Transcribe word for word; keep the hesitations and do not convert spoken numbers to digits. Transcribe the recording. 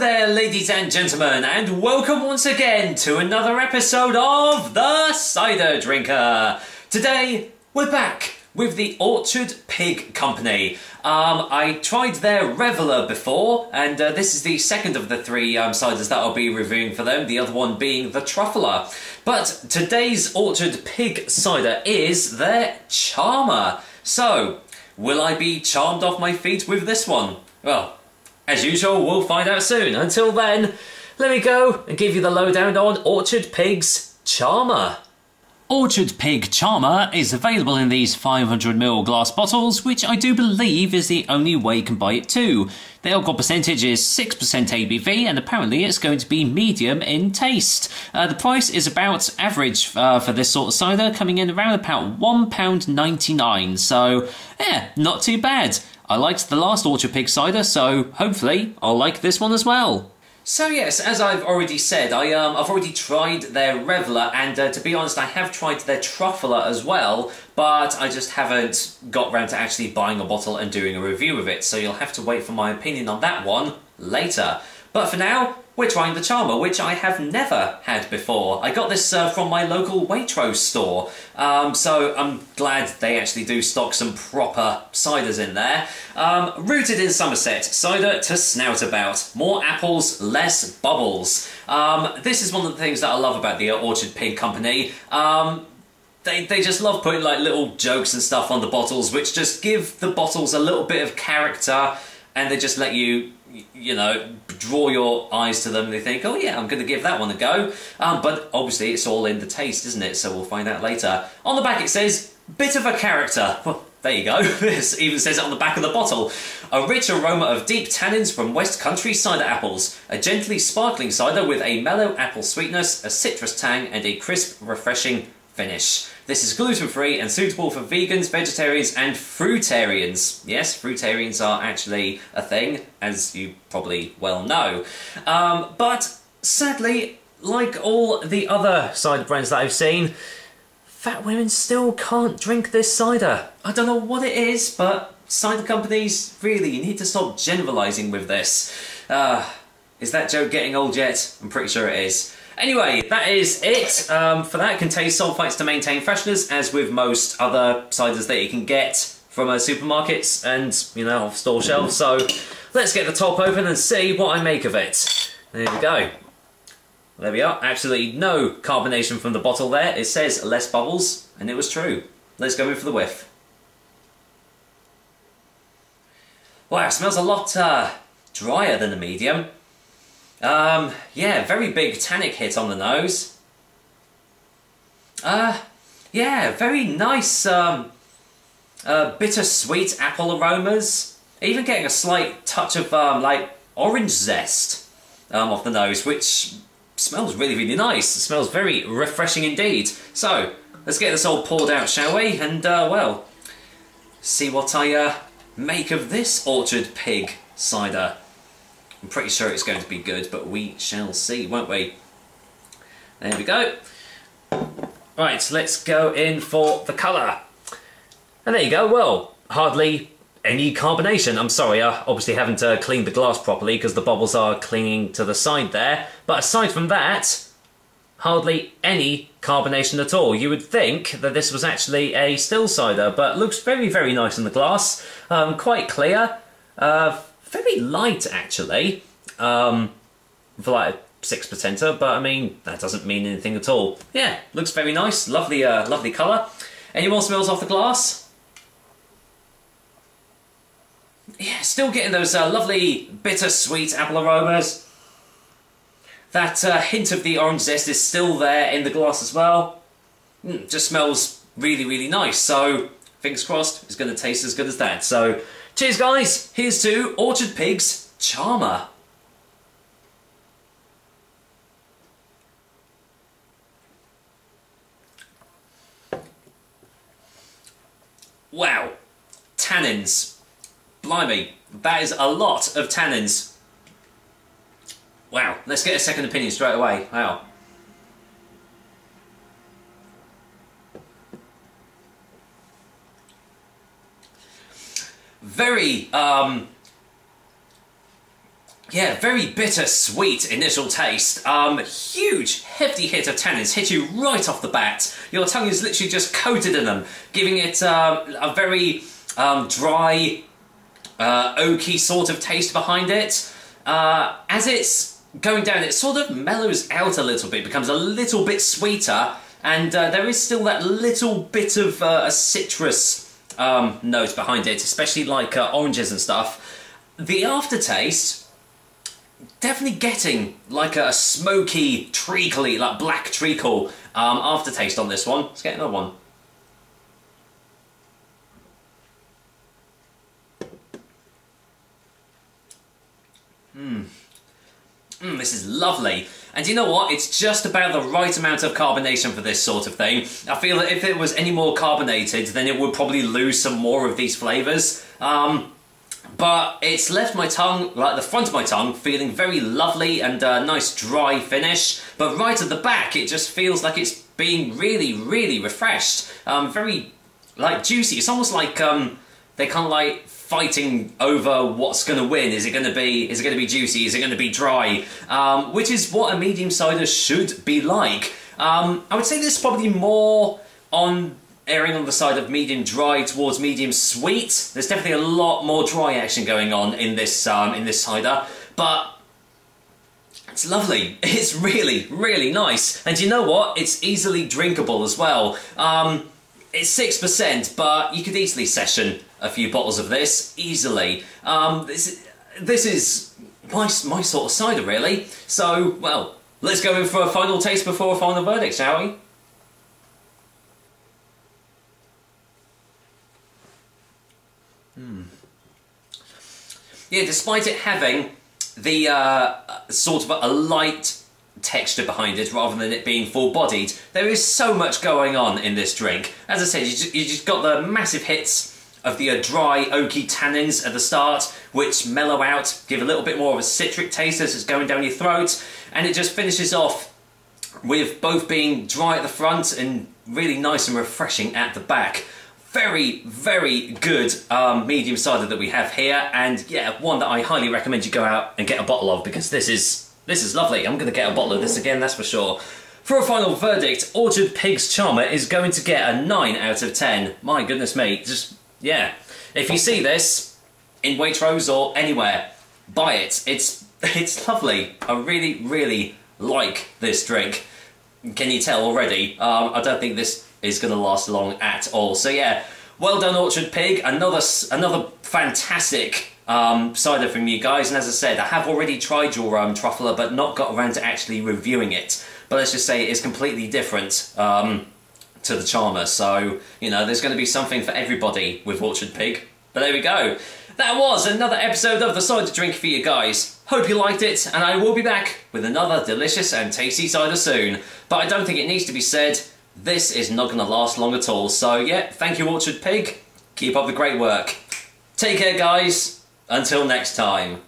Hello there, ladies and gentlemen, and welcome once again to another episode of The Cider Drinker. Today, we're back with the Orchard Pig Company. Um, I tried their Reveller before, and uh, this is the second of the three um, ciders that I'll be reviewing for them, the other one being the Truffler. But today's Orchard Pig cider is their Charmer. So, will I be charmed off my feet with this one? Well, as usual, we'll find out soon. Until then, let me go and give you the lowdown on Orchard Pig's Charmer. Orchard Pig Charmer is available in these five hundred milliliter glass bottles, which I do believe is the only way you can buy it too. The alcohol percentage is six percent A B V, and apparently it's going to be medium in taste. Uh, the price is about average uh, for this sort of cider, coming in around about one pound ninety-nine. So, yeah, not too bad. I liked the last Orchard Pig cider, so hopefully I'll like this one as well. So yes, as I've already said, I, um, I've already tried their Reveller, and uh, to be honest, I have tried their Truffler as well, but I just haven't got round to actually buying a bottle and doing a review of it, so you'll have to wait for my opinion on that one later. But for now, we're trying the Charmer, which I have never had before. I got this uh, from my local Waitrose store, um, so I'm glad they actually do stock some proper ciders in there. Um, rooted in Somerset, cider to snout about. More apples, less bubbles. Um, this is one of the things that I love about the Orchard Pig Company. Um, They, they just love putting like little jokes and stuff on the bottles, which just give the bottles a little bit of character, and they just let you, you know, draw your eyes to them and they think, oh yeah, I'm going to give that one a go. Um, but obviously it's all in the taste, isn't it? So we'll find out later. On the back it says, bit of a character. Well, there you go. This even says it on the back of the bottle. A rich aroma of deep tannins from West Country cider apples. A gently sparkling cider with a mellow apple sweetness, a citrus tang, and a crisp, refreshing finish. This is gluten-free and suitable for vegans, vegetarians, and fruitarians. Yes, fruitarians are actually a thing, as you probably well know. Um, but sadly, like all the other cider brands that I've seen, fat women still can't drink this cider. I don't know what it is, but cider companies, really, you need to stop generalising with this. Uh, is that joke getting old yet? I'm pretty sure it is. Anyway, that is it. Um, for that, it contains sulfites to maintain freshness, as with most other ciders that you can get from uh, supermarkets and, you know, off store shelves. So let's get the top open and see what I make of it. There we go. There we are. Absolutely no carbonation from the bottle there. It says less bubbles, and it was true. Let's go in for the whiff. Wow, it smells a lot uh, drier than the medium. Um, yeah, very big tannic hit on the nose. Uh, yeah, very nice, um, uh, bittersweet apple aromas. Even getting a slight touch of, um, like, orange zest, um, off the nose, which smells really, really nice. It smells very refreshing indeed. So, let's get this all poured out, shall we? And, uh, well, see what I, uh, make of this Orchard Pig cider. I'm pretty sure it's going to be good, but we shall see, won't we? There we go. Right, let's go in for the colour. And there you go, well, hardly any carbonation. I'm sorry, I obviously haven't uh, cleaned the glass properly because the bubbles are clinging to the side there. But aside from that, hardly any carbonation at all. You would think that this was actually a still cider, but looks very, very nice in the glass. Um, quite clear. Uh, Very light, actually, um, for like a six percenter, but I mean, that doesn't mean anything at all. Yeah, looks very nice, lovely uh, lovely colour. Any more smells off the glass? Yeah, still getting those uh, lovely bittersweet apple aromas. That uh, hint of the orange zest is still there in the glass as well. Mm, just smells really, really nice, so fingers crossed it's going to taste as good as that. So, cheers guys, here's to Orchard Pig's Charmer. Wow, tannins. Blimey, that is a lot of tannins. Wow, let's get a second opinion straight away, wow. Very, um, Yeah, very bittersweet initial taste. Um, huge, hefty hit of tannins, hit you right off the bat. Your tongue is literally just coated in them, giving it um, a very um, dry, uh, oaky sort of taste behind it. Uh, as it's going down, it sort of mellows out a little bit, becomes a little bit sweeter, and uh, there is still that little bit of uh, a citrus um, note behind it, especially like uh, oranges and stuff. The aftertaste, definitely getting like a smoky, treacly, like black treacle um, aftertaste on this one. Let's get another one. Mmm. Mmm, this is lovely. And you know what? It's just about the right amount of carbonation for this sort of thing. I feel that if it was any more carbonated, then it would probably lose some more of these flavours. Um... But it's left my tongue, like the front of my tongue, feeling very lovely and a uh, nice dry finish. But right at the back, it just feels like it's being really, really refreshed. Um, very, like, juicy. It's almost like um, they're kind of like fighting over what's going to win. Is it going to be? Is it going to be juicy? Is it going to be dry? Um, which is what a medium cider should be like. Um, I would say this is probably more on. Airing on the side of medium dry towards medium sweet. There's definitely a lot more dry action going on in this um, in this cider, but it's lovely. It's really, really nice. And you know what? It's easily drinkable as well. Um, it's six percent, but you could easily session a few bottles of this, easily. Um, this, this is my, my sort of cider, really. So, well, let's go in for a final taste before a final verdict, shall we? Yeah, despite it having the uh, sort of a light texture behind it rather than it being full-bodied, there is so much going on in this drink. As I said, you just, you just got the massive hits of the uh, dry, oaky tannins at the start, which mellow out, give a little bit more of a citric taste as it's going down your throat, and it just finishes off with both being dry at the front and really nice and refreshing at the back. Very, very good um, medium cider that we have here, and yeah, one that I highly recommend you go out and get a bottle of, because this is this is lovely. I'm going to get a bottle of this again, that's for sure. For a final verdict, Orchard Pig's Charmer is going to get a nine out of ten. My goodness me, just, yeah. If you see this in Waitrose or anywhere, buy it. It's, it's lovely. I really, really like this drink. Can you tell already? Um, I don't think this is going to last long at all. So yeah, well done Orchard Pig, another another fantastic um, cider from you guys, and as I said, I have already tried your um, Truffler, but not got around to actually reviewing it. But let's just say it is completely different um, to the Charmer, so, you know, there's going to be something for everybody with Orchard Pig. But there we go. That was another episode of The Cider Drinker for you guys. Hope you liked it, and I will be back with another delicious and tasty cider soon. But I don't think it needs to be said, this is not going to last long at all. So yeah, thank you Orchard Pig. Keep up the great work. Take care guys. Until next time.